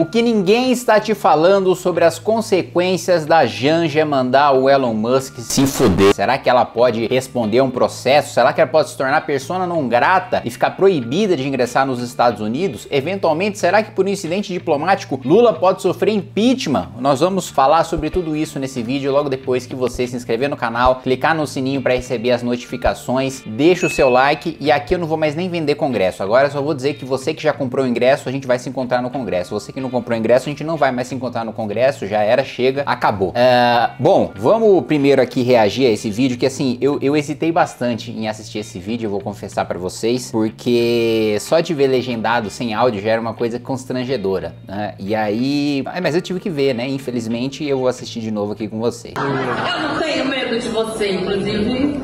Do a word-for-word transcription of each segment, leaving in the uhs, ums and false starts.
O que ninguém está te falando sobre as consequências da Janja mandar o Elon Musk se fuder. Será que ela pode responder a um processo? Será que ela pode se tornar persona não grata e ficar proibida de ingressar nos Estados Unidos? Eventualmente, será que por um incidente diplomático, Lula pode sofrer impeachment? Nós vamos falar sobre tudo isso nesse vídeo logo depois que você se inscrever no canal, clicar no sininho para receber as notificações, deixa o seu like e aqui eu não vou mais nem vender congresso. Agora eu só vou dizer que você que já comprou o ingresso, a gente vai se encontrar no congresso. Você que não comprou ingresso, a gente não vai mais se encontrar no congresso, já era, chega, acabou. Uh, bom, vamos primeiro aqui reagir a esse vídeo, que assim, eu, eu hesitei bastante em assistir esse vídeo, eu vou confessar pra vocês, porque só de ver legendado sem áudio já era uma coisa constrangedora, né? E aí... Mas eu tive que ver, né? Infelizmente, eu vou assistir de novo aqui com vocês. Eu não tenho medo de você, inclusive.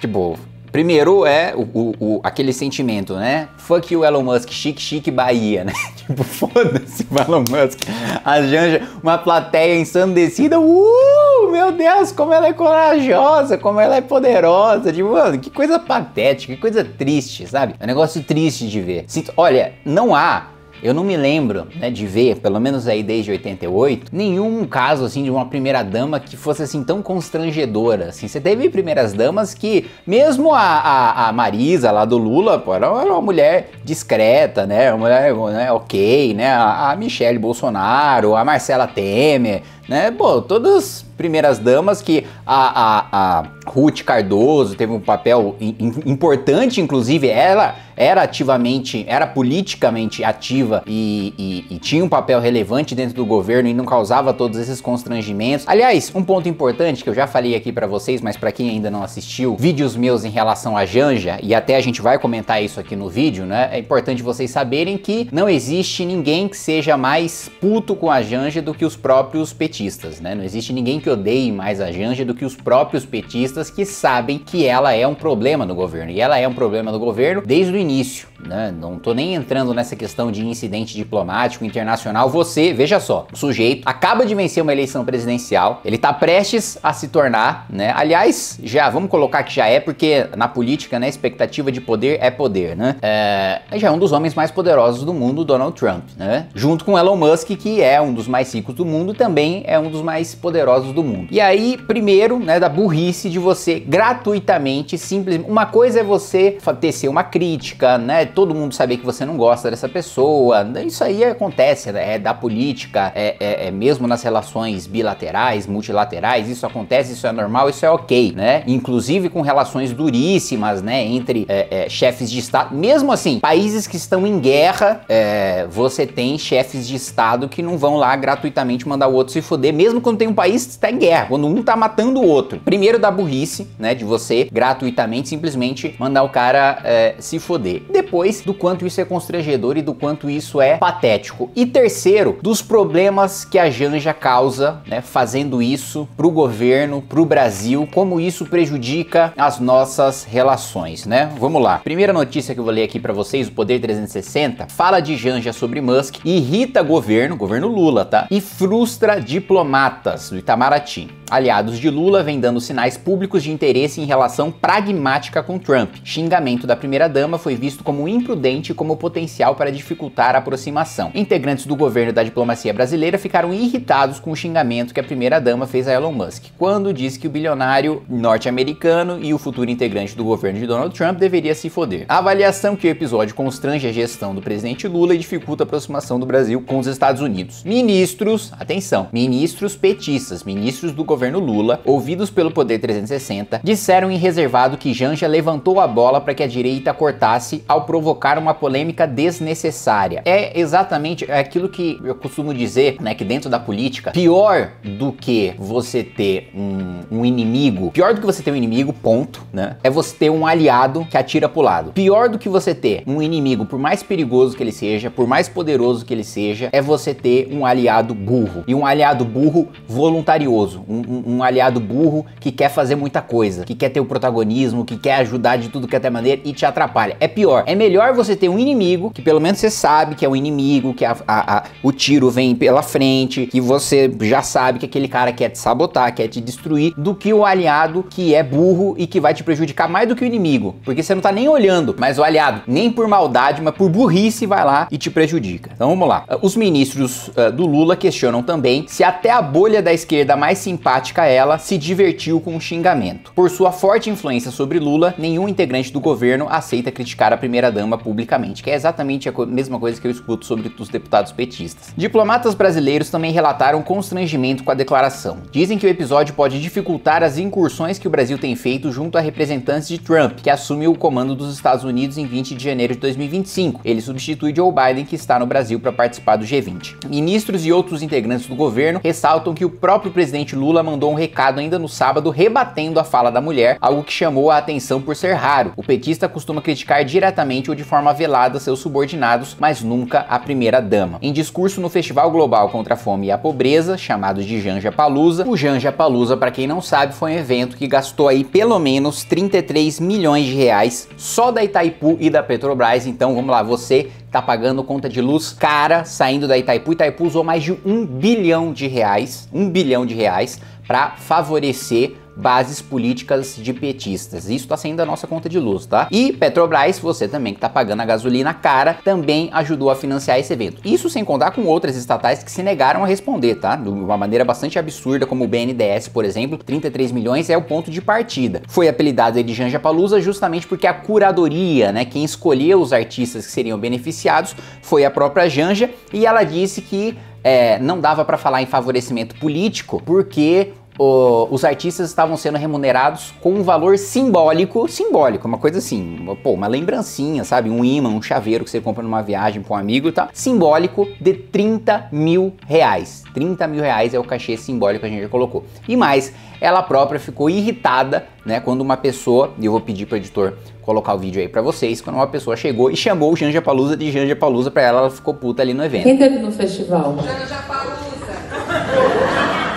De boa. Primeiro é o, o, o, aquele sentimento, né? Fuck you, Elon Musk, chique, chique, Bahia, né? Tipo, foda-se, Elon Musk. A Janja, uma plateia ensandecida. Uh, meu Deus, como ela é corajosa, como ela é poderosa. Tipo, mano, que coisa patética, que coisa triste, sabe? É um negócio triste de ver. Sinto, olha, não há... Eu não me lembro, né, de ver, pelo menos aí desde oitenta e oito, nenhum caso, assim, de uma primeira-dama que fosse, assim, tão constrangedora, assim. Você teve primeiras-damas que, mesmo a, a, a Marisa, lá do Lula, pô, era uma mulher discreta, né, uma mulher, né, ok, né, a, a Michelle Bolsonaro, a Marcela Temer, né, pô, todas primeiras damas que a, a, a Ruth Cardoso teve um papel in, importante, inclusive ela era ativamente, era politicamente ativa e, e, e tinha um papel relevante dentro do governo e não causava todos esses constrangimentos. Aliás, um ponto importante que eu já falei aqui pra vocês, mas pra quem ainda não assistiu, vídeos meus em relação à Janja, e até a gente vai comentar isso aqui no vídeo, né, é importante vocês saberem que não existe ninguém que seja mais puto com a Janja do que os próprios petistas. Né? Não existe ninguém que odeie mais a Janja do que os próprios petistas que sabem que ela é um problema no governo. E ela é um problema do governo desde o início, né? Não tô nem entrando nessa questão de incidente diplomático internacional. Você, veja só, o sujeito acaba de vencer uma eleição presidencial, ele tá prestes a se tornar, né? Aliás, já, vamos colocar que já é, porque na política, né, expectativa de poder é poder, né? É, já é um dos homens mais poderosos do mundo, Donald Trump, né? Junto com Elon Musk, que é um dos mais ricos do mundo, também é um dos mais poderosos do mundo. E aí, primeiro, né, da burrice de você gratuitamente, simplesmente... Uma coisa é você tecer uma crítica, né, todo mundo saber que você não gosta dessa pessoa, isso aí acontece, né, é da política, é, é, é mesmo nas relações bilaterais, multilaterais, isso acontece, isso é normal, isso é ok, né, inclusive com relações duríssimas, né, entre é, é, chefes de estado, mesmo assim, países que estão em guerra, é, você tem chefes de estado que não vão lá gratuitamente mandar o outro se fuder, mesmo quando tem um país que está em guerra, quando um tá matando o outro. Primeiro da burrice, né, de você gratuitamente simplesmente mandar o cara é, se foder. Depois do quanto isso é constrangedor e do quanto isso é patético. E terceiro, dos problemas que a Janja causa, né, fazendo isso pro governo, pro Brasil, como isso prejudica as nossas relações, né? Vamos lá. Primeira notícia que eu vou ler aqui para vocês, o Poder trezentos e sessenta, fala de Janja sobre Musk, irrita governo, governo Lula, tá? E frustra de diplomatas do Itamaraty. Aliados de Lula vêm dando sinais públicos de interesse em relação pragmática com Trump. Xingamento da primeira-dama foi visto como imprudente e como potencial para dificultar a aproximação. Integrantes do governo e da diplomacia brasileira ficaram irritados com o xingamento que a primeira-dama fez a Elon Musk, quando disse que o bilionário norte-americano e o futuro integrante do governo de Donald Trump deveria se foder. A avaliação que o episódio constrange a gestão do presidente Lula e dificulta a aproximação do Brasil com os Estados Unidos. Ministros, atenção, ministros Ministros petistas, ministros do governo Lula, ouvidos pelo Poder trezentos e sessenta, disseram em reservado que Janja levantou a bola para que a direita cortasse ao provocar uma polêmica desnecessária. É exatamente aquilo que eu costumo dizer, né, que dentro da política, pior do que você ter um, um inimigo, pior do que você ter um inimigo, ponto, né, é você ter um aliado que atira pro lado. Pior do que você ter um inimigo, por mais perigoso que ele seja, por mais poderoso que ele seja, é você ter um aliado burro. E um aliado burro voluntarioso, um, um, um aliado burro que quer fazer muita coisa, que quer ter o protagonismo, que quer ajudar de tudo que até maneira e te atrapalha. É pior, é melhor você ter um inimigo, que pelo menos você sabe que é um inimigo, que a, a, a, o tiro vem pela frente, que você já sabe que aquele cara quer te sabotar, quer te destruir, do que o aliado que é burro e que vai te prejudicar mais do que o inimigo, porque você não tá nem olhando, mas o aliado, nem por maldade, mas por burrice, vai lá e te prejudica. Então vamos lá. Os ministros uh, do Lula questionam também se até a bolha da esquerda mais simpática a ela se divertiu com o xingamento. Por sua forte influência sobre Lula, nenhum integrante do governo aceita criticar a primeira-dama publicamente, que é exatamente a co- mesma coisa que eu escuto sobre os deputados petistas. Diplomatas brasileiros também relataram constrangimento com a declaração. Dizem que o episódio pode dificultar as incursões que o Brasil tem feito junto a representantes de Trump, que assume o comando dos Estados Unidos em vinte de janeiro de dois mil e vinte e cinco. Ele substitui Joe Biden, que está no Brasil para participar do G vinte. Ministros e outros integrantes do governo ressaltam que o próprio presidente Lula mandou um recado ainda no sábado rebatendo a fala da mulher, algo que chamou a atenção por ser raro. O petista costuma criticar diretamente ou de forma velada seus subordinados, mas nunca a primeira-dama. Em discurso no Festival Global contra a Fome e a Pobreza, chamado de Janjapalooza, o Janjapalooza, para quem não sabe, foi um evento que gastou aí pelo menos trinta e três milhões de reais só da Itaipu e da Petrobras. Então vamos lá, você tá pagando conta de luz cara saindo da Itaipu. Itaipu usou mais de um bilhão de reais, um bilhão de reais, para favorecer bases políticas de petistas. Isso tá saindo da nossa conta de luz, tá? E Petrobras, você também que tá pagando a gasolina cara, também ajudou a financiar esse evento. Isso sem contar com outras estatais que se negaram a responder, tá? De uma maneira bastante absurda, como o B N D E S, por exemplo. trinta e três milhões é o ponto de partida. Foi apelidado de Janjapalooza justamente porque a curadoria, né, quem escolheu os artistas que seriam beneficiados, foi a própria Janja, e ela disse que é, não dava para falar em favorecimento político, porque O, os artistas estavam sendo remunerados com um valor simbólico, simbólico, uma coisa assim, pô, uma lembrancinha, sabe? Um ímã, um chaveiro que você compra numa viagem pra um amigo e tal, simbólico de trinta mil reais. trinta mil reais é o cachê simbólico que a gente já colocou. E mais, ela própria ficou irritada, né, quando uma pessoa, e eu vou pedir pro editor colocar o vídeo aí pra vocês, quando uma pessoa chegou e chamou o Janjapalooza de Janjapalooza pra ela, ela ficou puta ali no evento. Quem teve no festival? Janjapalooza!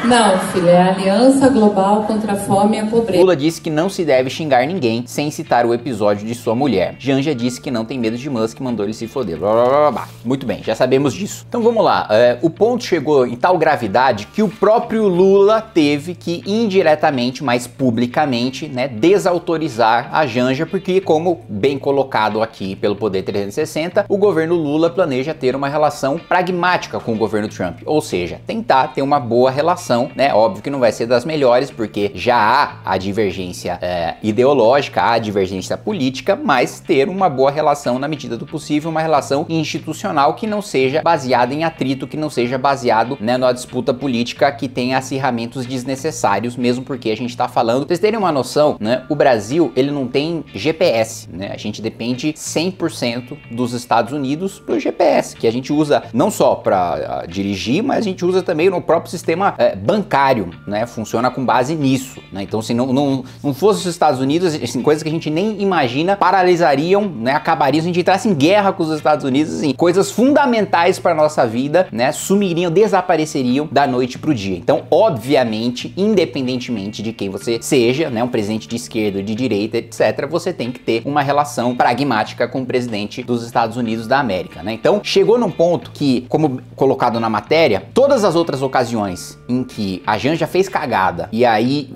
Não, filho, é a Aliança Global contra a Fome e a Pobreza. Lula disse que não se deve xingar ninguém, sem citar o episódio de sua mulher. Janja disse que não tem medo de Musk, mandou ele se foder. Blá, blá, blá, blá. Muito bem, já sabemos disso. Então vamos lá, é, o ponto chegou em tal gravidade que o próprio Lula teve que indiretamente, mas publicamente, né, desautorizar a Janja, porque, como bem colocado aqui pelo Poder trezentos e sessenta, o governo Lula planeja ter uma relação pragmática com o governo Trump, ou seja, tentar ter uma boa relação, né? Óbvio que não vai ser das melhores, porque já há a divergência é, ideológica, há a divergência política, mas ter uma boa relação na medida do possível, uma relação institucional que não seja baseada em atrito, que não seja baseado, né, na disputa política que tem acirramentos desnecessários, mesmo porque a gente tá falando, pra vocês terem uma noção, né, o Brasil, ele não tem G P S, né? A gente depende cem por cento dos Estados Unidos pro G P S, que a gente usa não só para dirigir, mas a gente usa também no próprio sistema é, bancário, né, funciona com base nisso, né? Então se não, não, não fosse os Estados Unidos, assim, coisas que a gente nem imagina, paralisariam, né, acabariam, se a gente entrasse em guerra com os Estados Unidos, assim, coisas fundamentais para nossa vida, né, sumiriam, desapareceriam da noite pro dia. Então, obviamente, independentemente de quem você seja, né, um presidente de esquerda, de direita, etcétera, você tem que ter uma relação pragmática com o presidente dos Estados Unidos da América, né? Então, chegou num ponto que, como colocado na matéria, todas as outras ocasiões em que a Janja fez cagada e aí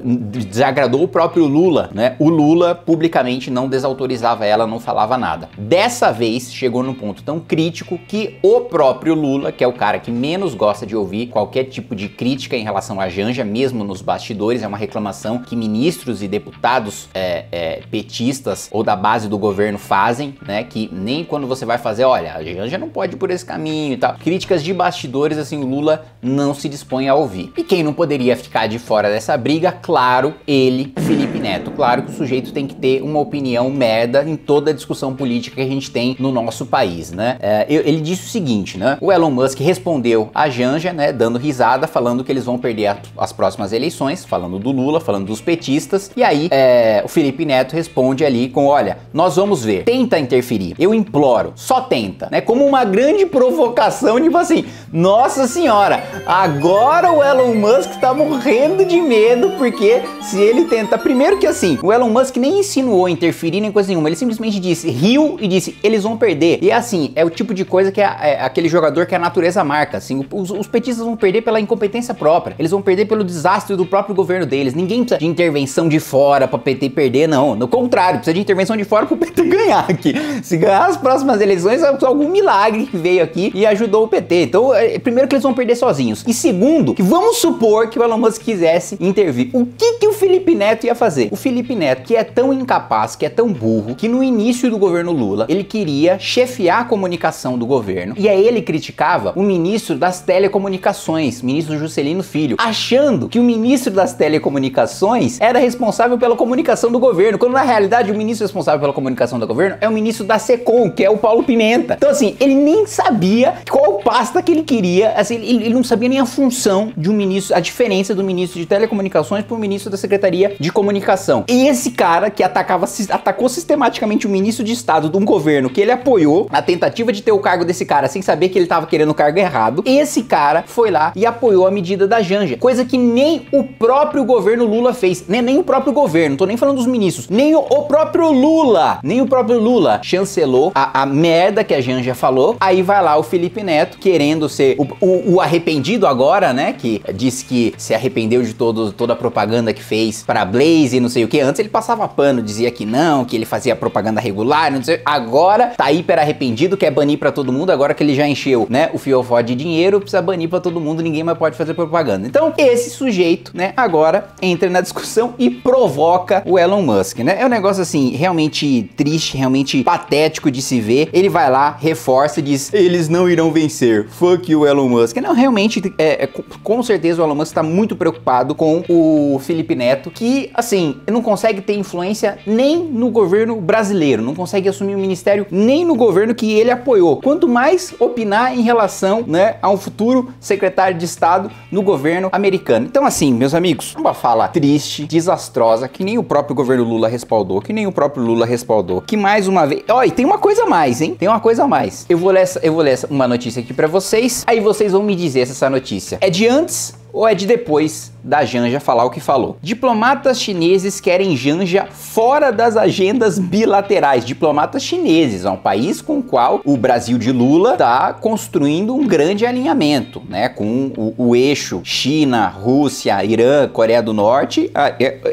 desagradou o próprio Lula, né? O Lula publicamente não desautorizava ela, não falava nada. Dessa vez chegou num ponto tão crítico que o próprio Lula, que é o cara que menos gosta de ouvir qualquer tipo de crítica em relação à Janja, mesmo nos bastidores, é uma reclamação que ministros e deputados é, é, petistas ou da base do governo fazem, né? Que nem quando você vai fazer, olha, a Janja não pode ir por esse caminho e tal. Críticas de bastidores, assim, o Lula não se dispõe a ouvir. E quem não poderia ficar de fora dessa briga, claro, ele, Felipe Neto. Claro que o sujeito tem que ter uma opinião merda em toda a discussão política que a gente tem no nosso país, né? É, ele disse o seguinte, né? O Elon Musk respondeu a Janja, né, dando risada, falando que eles vão perder a, as próximas eleições, falando do Lula, falando dos petistas, e aí é, o Felipe Neto responde ali com, olha, nós vamos ver, tenta interferir, eu imploro, só tenta, né? Como uma grande provocação, tipo assim, nossa senhora, agora o Elon Elon Musk tá morrendo de medo, porque se ele tentar... Primeiro que assim, o Elon Musk nem insinuou interferir nem coisa nenhuma, ele simplesmente disse, riu e disse, eles vão perder. E assim, é o tipo de coisa que é, é aquele jogador que a natureza marca, assim, os, os petistas vão perder pela incompetência própria, eles vão perder pelo desastre do próprio governo deles, ninguém precisa de intervenção de fora pra P T perder, não, no contrário, precisa de intervenção de fora pro P T ganhar aqui. Se ganhar as próximas eleições, é algum milagre que veio aqui e ajudou o P T. Então, é, primeiro que eles vão perder sozinhos, e segundo, que vamos supor que o Elon Musk quisesse intervir, o que que o Felipe Neto ia fazer? O Felipe Neto, que é tão incapaz, que é tão burro, que no início do governo Lula, ele queria chefiar a comunicação do governo, e aí ele criticava o ministro das telecomunicações, ministro Juscelino Filho, achando que o ministro das telecomunicações era responsável pela comunicação do governo, quando na realidade o ministro responsável pela comunicação do governo é o ministro da SECOM, que é o Paulo Pimenta. Então assim, ele nem sabia qual pasta que ele queria, assim, ele, ele não sabia nem a função de um ministro, a diferença do ministro de telecomunicações para o ministro da Secretaria de Comunicação. E esse cara que atacava, atacou sistematicamente o ministro de Estado de um governo que ele apoiou, a tentativa de ter o cargo desse cara sem saber que ele tava querendo o cargo errado, esse cara foi lá e apoiou a medida da Janja, coisa que nem o próprio governo Lula fez, nem, nem o próprio governo, não tô nem falando dos ministros, nem o, o próprio Lula, nem o próprio Lula chancelou a, a merda que a Janja falou. Aí vai lá o Felipe Neto querendo ser o, o, o arrependido agora, né, que disse que se arrependeu de todo, toda a propaganda que fez pra Blaze e não sei o que, antes ele passava pano, dizia que não, que ele fazia propaganda regular, não sei, agora tá hiper arrependido, quer banir pra todo mundo, agora que ele já encheu, né, o fiofó de dinheiro, precisa banir pra todo mundo, ninguém mais pode fazer propaganda. Então esse sujeito, né, agora entra na discussão e provoca o Elon Musk, né, é um negócio assim, realmente triste, realmente patético de se ver. Ele vai lá, reforça e diz, eles não irão vencer, fuck you Elon Musk. Não, realmente, é, é, com certeza o Elon Musk tá muito preocupado com o Felipe Neto, que assim, não consegue ter influência nem no governo brasileiro, não consegue assumir o ministério nem no governo que ele apoiou, quanto mais opinar em relação, né, a um futuro secretário de Estado no governo americano. Então assim, meus amigos, uma fala triste, desastrosa, que nem o próprio governo Lula respaldou, que nem o próprio Lula respaldou, que mais uma vez... Ó, e tem uma coisa a mais, hein? Tem uma coisa a mais. Eu vou ler essa, eu vou ler essa, uma notícia aqui pra vocês, aí vocês vão me dizer se essa notícia é de antes ou é de depois da Janja falar o que falou. Diplomatas chineses querem Janja fora das agendas bilaterais. Diplomatas chineses, é um país com o qual o Brasil de Lula está construindo um grande alinhamento, né, com o, o eixo China, Rússia, Irã, Coreia do Norte,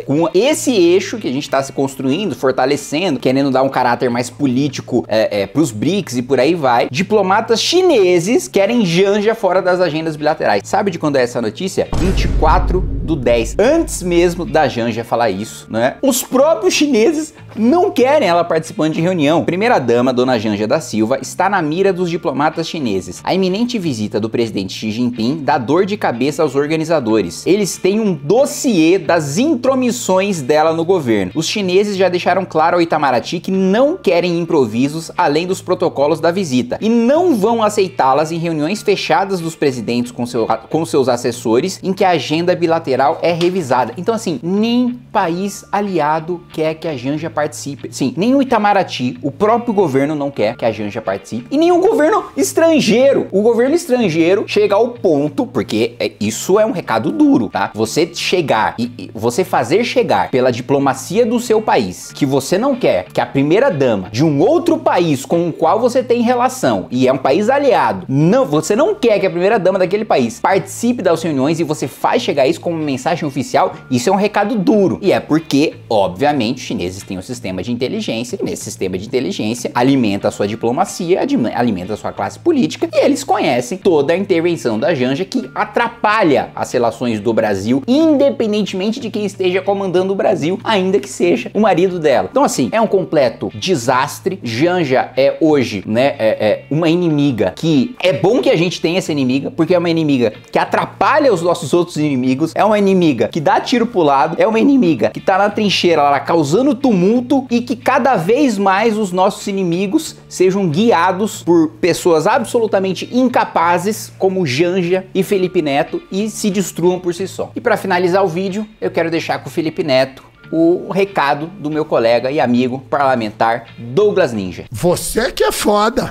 com esse eixo que a gente está se construindo, fortalecendo, querendo dar um caráter mais político é, é, para os BRICS e por aí vai. Diplomatas chineses querem Janja fora das agendas bilaterais. Sabe de quando é essa notícia? vinte e quatro do dez, antes mesmo da Janja falar isso, né? Os próprios chineses não querem ela participando de reunião. Primeira-dama, dona Janja da Silva, está na mira dos diplomatas chineses. A iminente visita do presidente Xi Jinping dá dor de cabeça aos organizadores. Eles têm um dossiê das intromissões dela no governo. Os chineses já deixaram claro ao Itamaraty que não querem improvisos além dos protocolos da visita e não vão aceitá-las em reuniões fechadas dos presidentes com, seu, com seus assessores, em que a agenda bilateral é revisada. Então assim, nem país aliado quer que a Janja participe. Sim, nem o Itamaraty, o próprio governo não quer que a Janja participe, e nenhum governo estrangeiro. O governo estrangeiro chega ao ponto, porque isso é um recado duro, tá? Você chegar e, e você fazer chegar pela diplomacia do seu país que você não quer que a primeira-dama de um outro país com o qual você tem relação, e é um país aliado, não, você não quer que a primeira-dama daquele país participe das reuniões, e você faz chegar isso como mensagem oficial, isso é um recado duro. E é porque, obviamente, os chineses têm um sistema de inteligência, e nesse sistema de inteligência alimenta a sua diplomacia, alimenta a sua classe política, e eles conhecem toda a intervenção da Janja que atrapalha as relações do Brasil, independentemente de quem esteja comandando o Brasil, ainda que seja o marido dela. Então assim, é um completo desastre. Janja é hoje, né, é, é uma inimiga que é bom que a gente tenha essa inimiga, porque é uma inimiga que atrapalha os nossos outros inimigos, é uma inimiga que dá tiro pro lado, é uma inimiga que tá na trincheira lá causando tumulto, e que cada vez mais os nossos inimigos sejam guiados por pessoas absolutamente incapazes como Janja e Felipe Neto, e se destruam por si só. E para finalizar o vídeo, eu quero deixar com o Felipe Neto o recado do meu colega e amigo parlamentar Douglas Ninja. Você que é foda!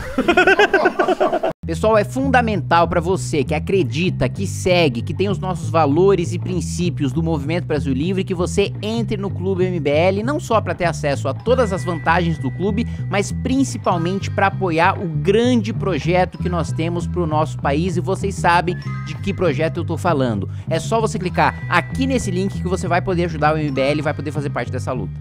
Pessoal, é fundamental para você que acredita, que segue, que tem os nossos valores e princípios do Movimento Brasil Livre, que você entre no Clube M B L, não só para ter acesso a todas as vantagens do clube, mas principalmente para apoiar o grande projeto que nós temos para o nosso país, e vocês sabem de que projeto eu estou falando. É só você clicar aqui nesse link que você vai poder ajudar o M B L e vai poder fazer parte dessa luta.